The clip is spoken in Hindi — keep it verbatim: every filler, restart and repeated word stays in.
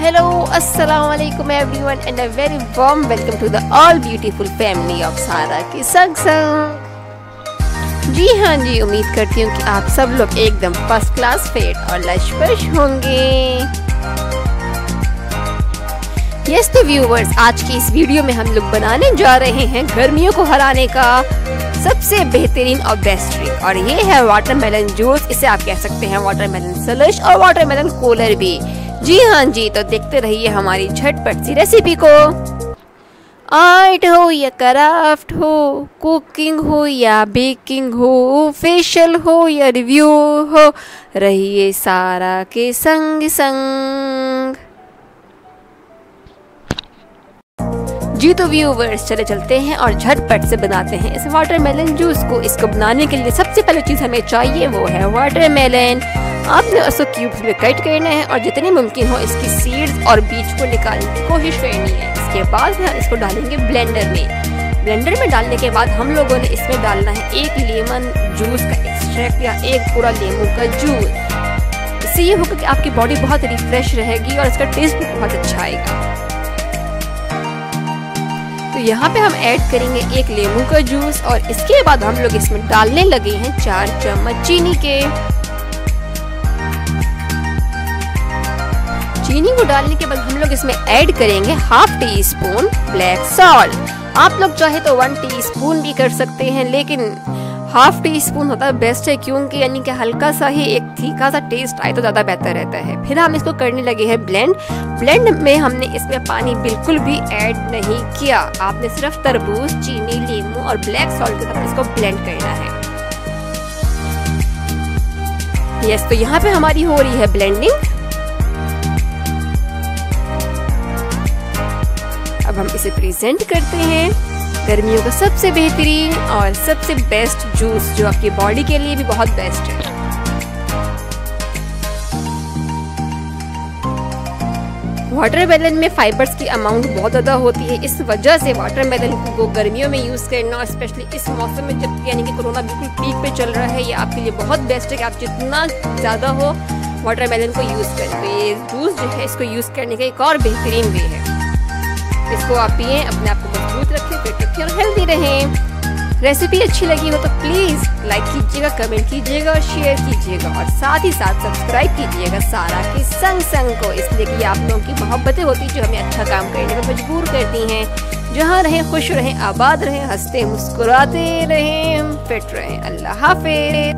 हेलो अस्सलाम वालेकुम everyone and a very warm welcome to the all beautiful family of Sara की संग संग। जी हाँ जी, उम्मीद करती हूँ कि आप सब लोग एकदम फर्स्ट क्लास फेट और लश पश होंगे। यस तो व्यूवर्स, आज की इस वीडियो में हम लोग बनाने जा रहे हैं गर्मियों को हराने का सबसे बेहतरीन और बेस्ट ट्रिक, और ये है वाटरमेलन जूस। इसे आप कह सकते हैं वाटरमेलन सलश और वाटरमेलन कोलर भी। जी हाँ जी, तो देखते रहिए हमारी झटपट सी रेसिपी को। आर्ट हो या क्राफ्ट हो, कुकिंग हो या बेकिंग हो, फेशियल हो या रिव्यू हो, रहिए सारा के संग संग। जी तो व्यूवर्स, चले चलते हैं और झटपट से बनाते हैं इस वाटरमेलन जूस को। इसको बनाने के लिए सबसे पहले चीज़ हमें चाहिए वो है वाटरमेलन। आपने उसको क्यूब्स में कट करना है और जितने मुमकिन हो इसकी सीड्स और बीज को निकालने की कोशिश करनी है। इसके बाद हम इसको डालेंगे ब्लेंडर में। ब्लेंडर में डालने के बाद हम लोगों ने इसमें डालना है एक लेमन जूस का एक्सट्रैक्ट या एक पूरा नींबू का जूस। इससे ये होगा कि आपकी बॉडी बहुत रिफ्रेश रहेगी और इसका टेस्ट भी बहुत अच्छा आएगा। तो यहाँ पे हम ऐड करेंगे एक नींबू का जूस और इसके बाद हम लोग इसमें डालने लगे हैं चार चम्मच चीनी के। चीनी को डालने के बाद हम लोग इसमें ऐड करेंगे half teaspoon black salt. आप लोग चाहे तो वन टीस्पून भी कर सकते हैं, लेकिन हाफ टी स्पून होता है बेस्ट है, क्योंकि यानी कि हल्का सा ही एक तीखा सा टेस्ट आए तो ज़्यादा बेहतर रहता है। फिर हम इसको करने लगे हैं ब्लेंड। ब्लेंड में हमने इसमें पानी बिल्कुल भी ऐड नहीं किया। आपने सिर्फ तरबूज, चीनी, नींबू और ब्लैक सॉल्ट के साथ इसको ब्लेंड करना है। यस, तो यहाँ पे हमारी हो रही है ब्लेंडिंग। अब हम इसे प्रेजेंट करते हैं। गर्मियों का सबसे बेहतरीन और सबसे बेस्ट जूस, जो आपकी बॉडी के लिए भी बहुत बेस्ट है। वाटरमेलन में फाइबर्स की अमाउंट बहुत ज़्यादा होती है, इस वजह से वाटरमेलन को गर्मियों में यूज़ करना, और स्पेशली इस मौसम में जब यानी कि कोरोना बिल्कुल पीक पे चल रहा है, ये आपके लिए बहुत बेस्ट है कि आप जितना ज़्यादा हो वाटरमेलन को यूज़ करें। तो ये जूस जो है, इसको यूज़ करने का एक और बेहतरीन वे है। इसको आप पिए, अपने आप को मजबूत रखें, फिट रखें और हेल्दी रहें। रेसिपी अच्छी लगी हो तो प्लीज़ लाइक कीजिएगा, कमेंट कीजिएगा और शेयर कीजिएगा, और साथ ही साथ सब्सक्राइब कीजिएगा सारा के संग संग को, इसलिए कि आप लोगों की मोहब्बतें होती हैं जो हमें अच्छा काम करने में मजबूर करती हैं। जहाँ रहें खुश रहें, आबाद रहें, हंसते मुस्कुराते रहें, फिट रहें। अल्लाह हाफिज़।